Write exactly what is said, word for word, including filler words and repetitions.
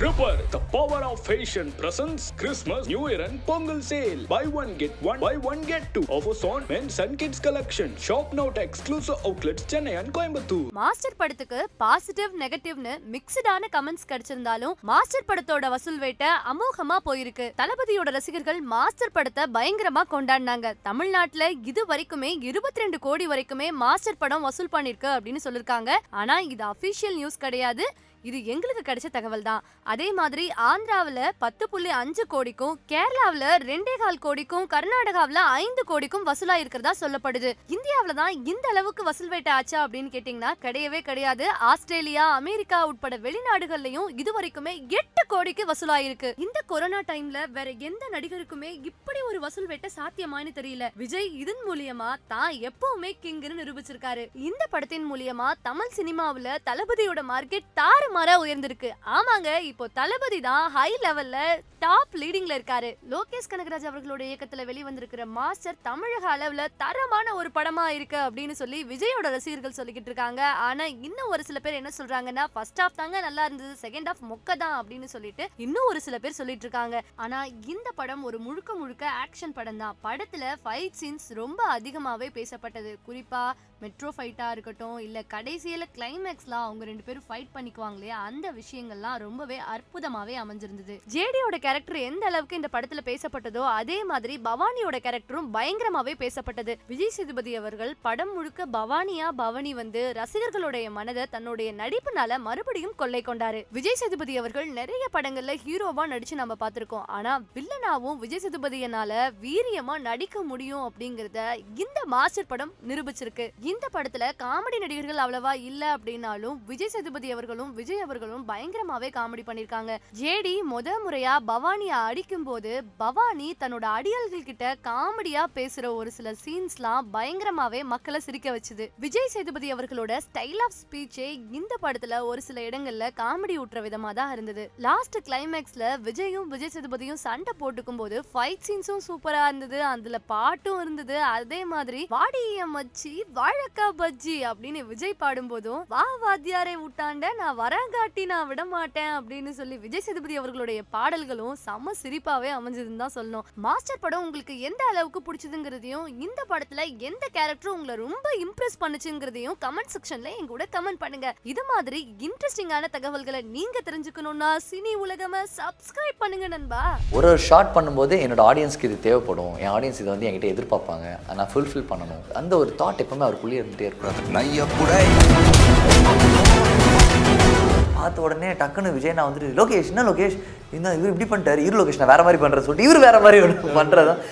Tripper, the power of fashion presents Christmas, New Year and Pongal sale. Buy one get one, buy one get two. Offers on men's and kids collection. Shop now at exclusive outlets Chennai and Coimbatore. Master padatuku positive, negative nu mixed ana comments kadichirundalum Master padathoda vasool veta amogama poirukku. Thalapathiyoda rasigargal Master padatha bayangarama kondaananga. Tamil Nattila idu varikume twenty-two கோடி வரைக்குமே master படம் வசூல் பண்ணிருக்கு அப்படினு சொல்லிருக்காங்க. ஆனா இது official news கிடையாது. இது எங்களுக்கு கிடைச்ச தகவல் தான். அதே மாதிரி ஆந்திராவுல பத்து புள்ளி ஐந்து கோடிக்கும், கேரளாவுல இரண்டு புள்ளி ஐந்து கோடிக்கும், கர்நாடகாவுல ஐந்து கோடிக்கும் வசூலா இருக்குதா சொல்லப்படுது. இந்தியாவுல தான் இந்த அளவுக்கு வசூல் வேட்ட ஆச்சா அப்படினு கேட்டிங்கனா கிடையவே கிடையாது. ஆஸ்திரேலியா, அமெரிக்கா உட்பட வெளிநாடுகளிலும் இதுவரைக்குமே எட்டு கோடிக்கு வசூலா இருக்கு. இந்த கொரோனா டைம்ல வேற எந்த நடிகருக்குமே இப்படி ஒரு வசூல் வேட்ட சாத்தியமானு தெரியல. விஜய் இதன் மூலமா தான் எப்பவுமே கிங்னு நிரூபிச்சிருக்காரு. இந்த படத்தின் மூலமா தமிழ் சினிமாவுல தளபதியோட மார்க்கெட் தாறு மர உயர்ந்திருக்கு. ஆமாங்க, இப்போ தளபதி தான் ஹை லெவல்ல டாப் லீடிங்ல இருக்காரு. லோகேஷ் கனகராஜ் அவர்களோட இயக்கத்துல வெளிவந்திருக்கிற மாஸ்டர் தமிழக அளவுல தரமான ஒரு படமா இருக்கு அப்படின்னு சொல்லி விஜயோட ரசிகர்கள் சொல்லிக்கிட்டு இருக்காங்க. ஆனா இன்னும் ஒரு சில பேர் என்ன சொல்றாங்கன்னா ஃபர்ஸ்ட் ஹாஃப் தாங்க நல்லா இருந்தது, செகண்ட் ஹாஃப் மொக்க தான் அப்படின்னு சொல்லிட்டு இன்னும் ஒரு சில பேர் சொல்லிட்டு இருக்காங்க. ஆனா இந்த படம் ஒரு முழுக்க முழுக்க ஆக்ஷன் படம் தான். படத்துல ஃபைட் சீன்ஸ் ரொம்ப அதிகமாவே பேசப்பட்டது. குறிப்பா மெட்ரோ ஃபைட்டா இருக்கட்டும், இல்ல கடைசியில கிளைமேக்ஸ்லாம் அவங்க ரெண்டு பேரும் ஃபைட் பண்ணிக்குவாங்க. அந்த விஷயங்கள்லாம் ரொம்பவே அற்புதமாவே அமைஞ்சிருந்தது. ஜேடியோட கேரக்டர் எந்த அளவுக்கு இந்த படத்துல பேசப்பட்டதோ அதே மாதிரி பவானியோட கேரக்டரும் பயங்கரமாவே பேசப்பட்டது. விஜய் சேதுபதி அவர்கள் படம் முழுக்க பவானியா பவானி வந்து ரசிகர்களுடைய மனதை தன்னுடைய நடிப்புனால மறுபடியும் கொள்ளை கொண்டாரு. விஜய் சேதுபதி அவர்கள் நிறைய படங்கள்ல ஹீரோவா நடிச்சு நம்ம பார்த்திருக்கோம். ஆனா வில்லனாவும் விஜய் சேதுபதியனால வீரியமா நடிக்க முடியும் அப்படிங்கறத இந்த மாஸ்டர் படம் நிரூபிச்சிருக்கு. இந்த படத்துல காமெடி நடிகர்கள் அவ்வளவா இல்ல அப்படின்னாலும் விஜய் சேதுபதி அவர்களும் விஜய் அவர்களும் பயங்கரமாவே காமெடி பண்ணிருக்காங்க. ஜேடி முத முறையா பவானியா அடிக்கும் போது பவானி தன்னோட அடியாள்கள் கிட்ட காமெடியா பேசுற ஒரு சில சீன்ஸ்லாம் பயங்கரமாவே மக்களை சிரிக்க வச்சுது. விஜய் சேதுபதி அவர்களோட ஸ்டைல் ஆஃப் ஸ்பீச்சே இந்த படத்துல ஒரு சில இடங்கள்ல காமெடி ஊற்ற விதமா தான் இருந்தது. லாஸ்ட் கிளைமேக்ஸ்ல விஜயும் விஜய் சேதுபதியும் சண்டை போட்டுக்கும் போது ஃபைட் சீன்ஸும் சூப்பரா இருந்தது, அதுல பாட்டும் இருந்தது. அதே மாதிரி வாடிய மச்சி வாழக்கா பஜ்ஜி அப்படின்னு விஜய் பாடும் போதும் வா வாத்தியாரை ஊட்டாண்ட நான் வரங்காட்டி நான் விட மாட்டேன் அப்படின்னு சொல்லி விஜய் சேதுபதி அவர்களுடைய பாடல்களும் செம சிரிப்பாவே அமைஞ்சதுன்னு தான் சொல்லணும். மாஸ்டர் படம் உங்களுக்கு எந்த அளவுக்கு பிடிச்சதுங்கிறதையும் இந்த படத்துல எந்த கேரக்டரும் உங்களை ரொம்ப இம்ப்ரெஸ் பண்ணுச்சுங்கிறதையும் கமெண்ட் செக்ஷன்ல எங்க கூட கமெண்ட் பண்ணுங்க. இது மாதிரி இன்ட்ரெஸ்டிங்கான தகவல்களை நீங்க தெரிஞ்சுக்கணும்னா சினி உலகம சப்ஸ்கிரைப் பண்ணுங்க நண்பா. ஒரு ஷார்ட் பண்ணும்போது என்னோட ஆடியன்ஸ்க்கு இது தேவைப்படும், என் ஆடியன்ஸ் இதை வந்து என்கிட்ட எதிர்பார்ப்பாங்க, நான் ஃபுல்ஃபில் பண்ணணும். அந்த ஒரு தாட் எப்பவுமே அவருக்குள்ளே இருந்துட்டே இருக்கிறாங்க. பார்த்த உடனே டக்குன்னு விஜய் நான் வந்துட்டு லோகேஷ் என்ன லோகேஷ் இந்த இவர் இப்படி பண்ணிட்டாரு, இரு லோகேஷ் நான் வேற மாதிரி பண்றேன்னு சொல்லிட்டு இவர் வேற மாதிரி பண்ணுறதான்.